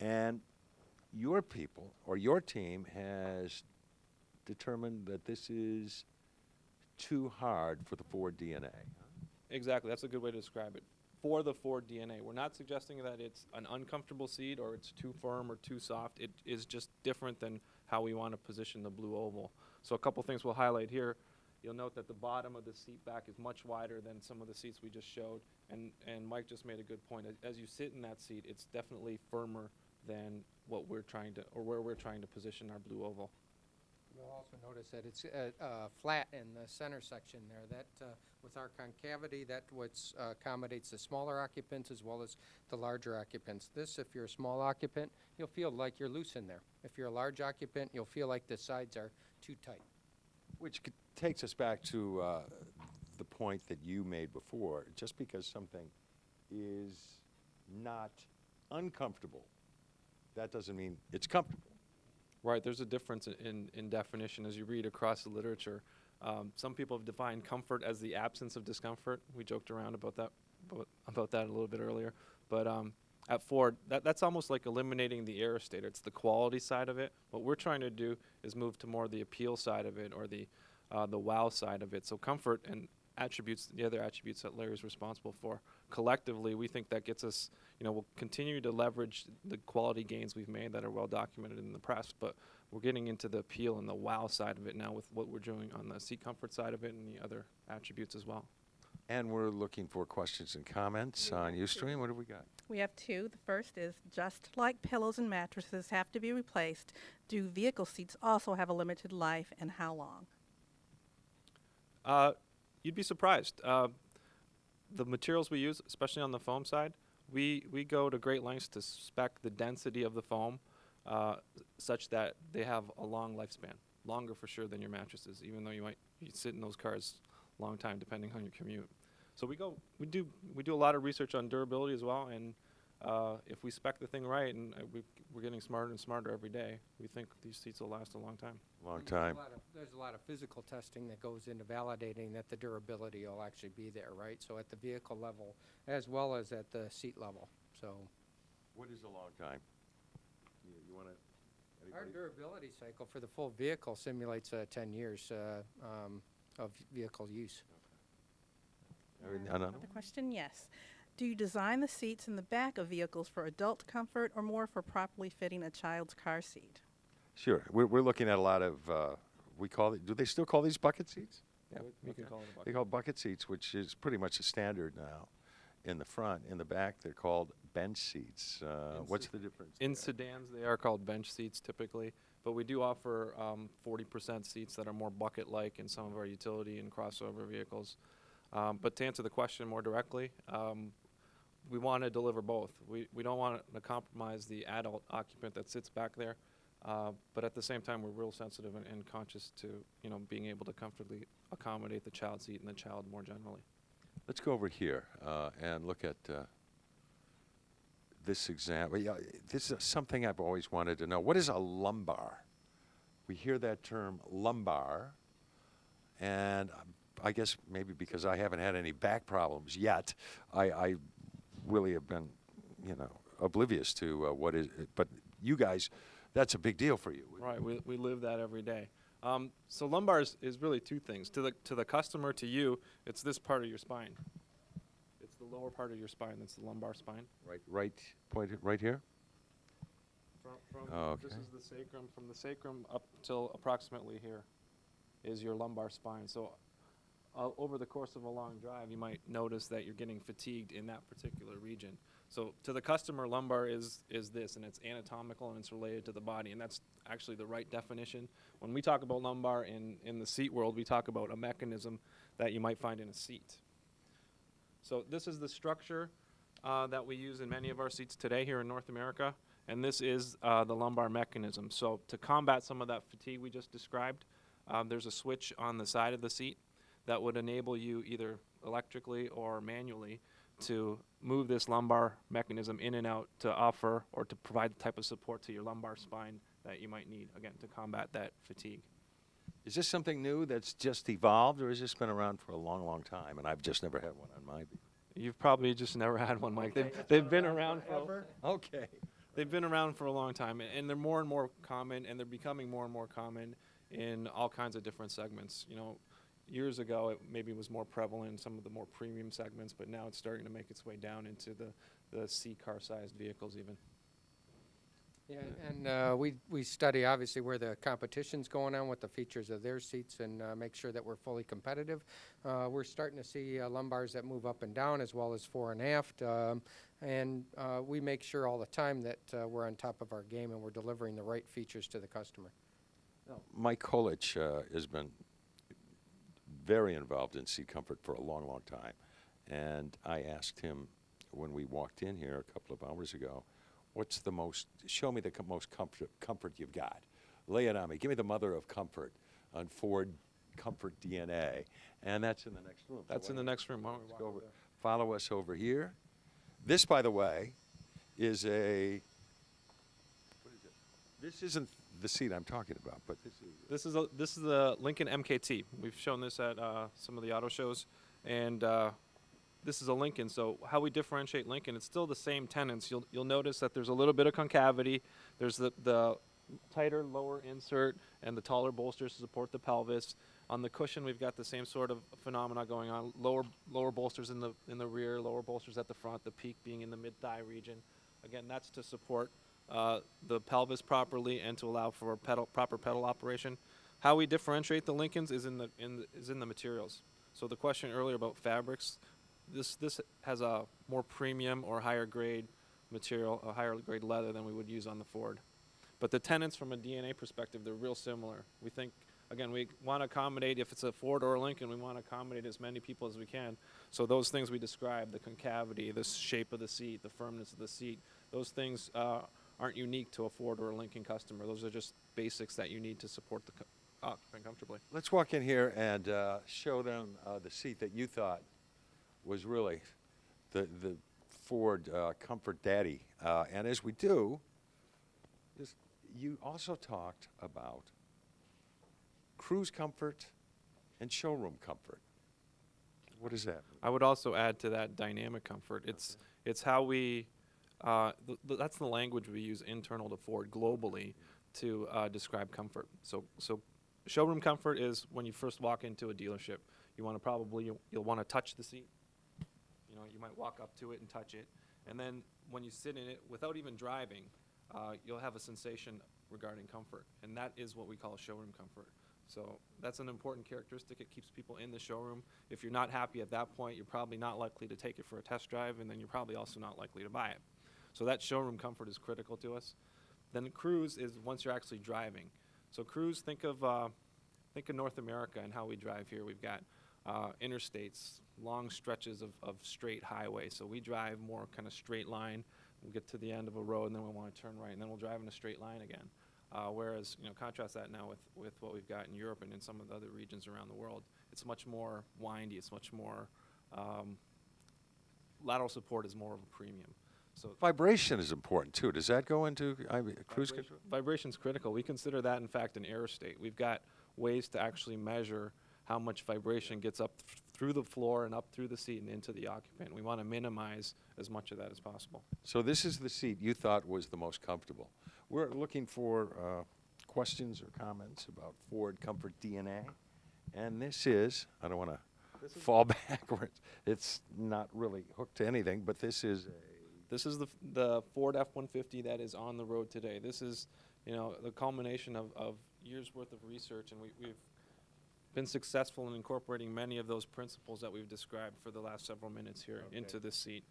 And your people or your team has determined that this is too hard for the Ford DNA. Exactly. That's a good way to describe it. For the Ford DNA. We're not suggesting that it's an uncomfortable seat or it's too firm or too soft. It is just different than how we want to position the blue oval. So a couple things we'll highlight here. You'll note that the bottom of the seat back is much wider than some of the seats we just showed. And Mike just made a good point. As you sit in that seat, it's definitely firmer than what we're trying to, or where we're trying to position our blue oval. You'll also notice that it's flat in the center section there. That, with our concavity, that accommodates the smaller occupants as well as the larger occupants. This, if you're a small occupant, you'll feel like you're loose in there. If you're a large occupant, you'll feel like the sides are too tight. Which takes us back to the point that you made before. Just because something is not uncomfortable, that doesn't mean it's comfortable. Right, there's a difference in definition as you read across the literature. Some people have defined comfort as the absence of discomfort. We joked around about that a little bit earlier. But at Ford, that's almost like eliminating the aerostate. It's the quality side of it. What we're trying to do is move to more the appeal side of it, or the wow side of it. So comfort and attributes, the other attributes that Larry's responsible for. Collectively, we think that gets us, you know, we'll continue to leverage the quality gains we've made that are well documented in the press, but we're getting into the appeal and the wow side of it now with what we're doing on the seat comfort side of it and the other attributes as well. And we're looking for questions and comments on Ustream. What have we got? We have two. The first is, just like pillows and mattresses have to be replaced, do vehicle seats also have a limited life, and how long? You'd be surprised. The materials we use, especially on the foam side, we go to great lengths to spec the density of the foam such that they have a long lifespan, longer for sure than your mattresses, even though you sit in those cars a long time depending on your commute. So we do a lot of research on durability as well, and if we spec the thing right, and we're getting smarter and smarter every day, we think these seats will last a long time. Long time. There's a lot of physical testing that goes into validating that the durability will actually be there, right? So at the vehicle level as well as at the seat level. So what is a long time? You want to? Our durability cycle for the full vehicle simulates 10 years of vehicle use. Okay. Another question? Yes. Do you design the seats in the back of vehicles for adult comfort or more for properly fitting a child's car seat? Sure. We're looking at a lot of, we call it, do they still call these bucket seats? Yeah, we can call them bucket. They call bucket seats, which is pretty much the standard now in the front. In the back, they're called bench seats. What's the difference? In sedans, they are called bench seats typically, but we do offer 40% seats that are more bucket-like in some of our utility and crossover vehicles. But to answer the question more directly, we want to deliver both. We don't want to compromise the adult occupant that sits back there, but at the same time, we're real sensitive and conscious to, you know, being able to comfortably accommodate the child seat and the child more generally. Let's go over here and look at this example. Yeah, this is something I've always wanted to know. What is a lumbar? We hear that term lumbar, and I guess maybe because I haven't had any back problems yet, I really have been, you know, oblivious to what is it. But you guys, that's a big deal for you. Right, we live that every day. So lumbar is really two things. To the customer, to you, it's this part of your spine. It's the lower part of your spine. That's the lumbar spine. Right, pointed right here. Okay. This is the sacrum. From the sacrum up till approximately here is your lumbar spine. So over the course of a long drive, you might notice that you're getting fatigued in that particular region. So to the customer, lumbar is this, and it's anatomical and it's related to the body, and that's actually the right definition. When we talk about lumbar in the seat world, we talk about a mechanism that you might find in a seat. So this is the structure that we use in many of our seats today here in North America, and this is the lumbar mechanism. So to combat some of that fatigue we just described, there's a switch on the side of the seat that would enable you either electrically or manually to move this lumbar mechanism in and out to offer or to provide the type of support to your lumbar spine that you might need, again, to combat that fatigue. Is this something new that's just evolved, or has this been around for a long, long time and I've just never had one on my view? You've probably just never had one, Mike. Okay. They've been around forever. Okay. They've been around for a long time, and they're more and more common, and they're becoming more and more common in all kinds of different segments. You know, years ago it maybe was more prevalent in some of the more premium segments, but now it's starting to make its way down into the C-car-sized vehicles even. Yeah, and we study obviously where the competition's going on, what the features of their seats, and make sure that we're fully competitive. We're starting to see lumbars that move up and down as well as fore and aft, and we make sure all the time that we're on top of our game and we're delivering the right features to the customer. Mike Kolitch has been very involved in Seat Comfort for a long, long time, and I asked him when we walked in here a couple of hours ago, what's the most, show me the most comfort you've got. Lay it on me. Give me the mother of comfort on Ford Comfort DNA. And that's in the next room. That's in the next room. Why don't we go over, follow us over here. This, by the way, is a, what is it? This isn't the seat I'm talking about, but this is the Lincoln MKT. We've shown this at some of the auto shows. And this is a Lincoln, so how we differentiate Lincoln, it's still the same tenants. You'll notice that there's a little bit of concavity. There's the tighter lower insert and the taller bolsters to support the pelvis. On the cushion, we've got the same sort of phenomena going on. Lower bolsters in the rear, lower bolsters at the front, the peak being in the mid-thigh region. Again, that's to support the pelvis properly and to allow for proper pedal operation. How we differentiate the Lincolns is in the materials. So the question earlier about fabrics, this has a more premium or higher grade material, a higher grade leather than we would use on the Ford. But the tenants from a DNA perspective, they're real similar. We think, again, we want to accommodate, if it's a Ford or a Lincoln, we want to accommodate as many people as we can. So those things we described, the concavity, the shape of the seat, the firmness of the seat, those things aren't unique to a Ford or a Lincoln customer. Those are just basics that you need to support the occupant comfortably. Let's walk in here and show them the seat that you thought was really the Ford Comfort Daddy. And as we do, you also talked about cruise comfort and showroom comfort. What is that? I would also add to that dynamic comfort. It's, okay. It's how we, that's the language we use internal to Ford globally to describe comfort. So showroom comfort is when you first walk into a dealership. You want to you'll want to touch the seat. You might walk up to it and touch it, and then when you sit in it without even driving, you'll have a sensation regarding comfort, and that is what we call showroom comfort. So that's an important characteristic. It keeps people in the showroom. If you're not happy at that point, you're probably not likely to take it for a test drive, and then you're probably also not likely to buy it. So that showroom comfort is critical to us. Then the cruise is once you're actually driving. So cruise, think of North America and how we drive here. We've got interstates, long stretches of straight highway. So we drive more kind of straight line. We'll get to the end of a road, and then we'll want to turn right, and then we'll drive in a straight line again. Whereas, contrast that now with what we've got in Europe and in some of the other regions around the world. It's much more windy. It's much more, lateral support is more of a premium. So vibration is important, too. Does that go into cruise control? Vibration's critical. We consider that, in fact, an aerostate. We've got ways to actually measure how much vibration gets up through the floor and up through the seat and into the occupant. We want to minimize as much of that as possible. So this is the seat you thought was the most comfortable. We're looking for questions or comments about Ford Comfort DNA. And this is, I don't want to fall backwards. It's not really hooked to anything, but this is a... This is the Ford F-150 that is on the road today. This is, the culmination of years' worth of research, and we've been successful in incorporating many of those principles that we've described for the last several minutes here into this seat.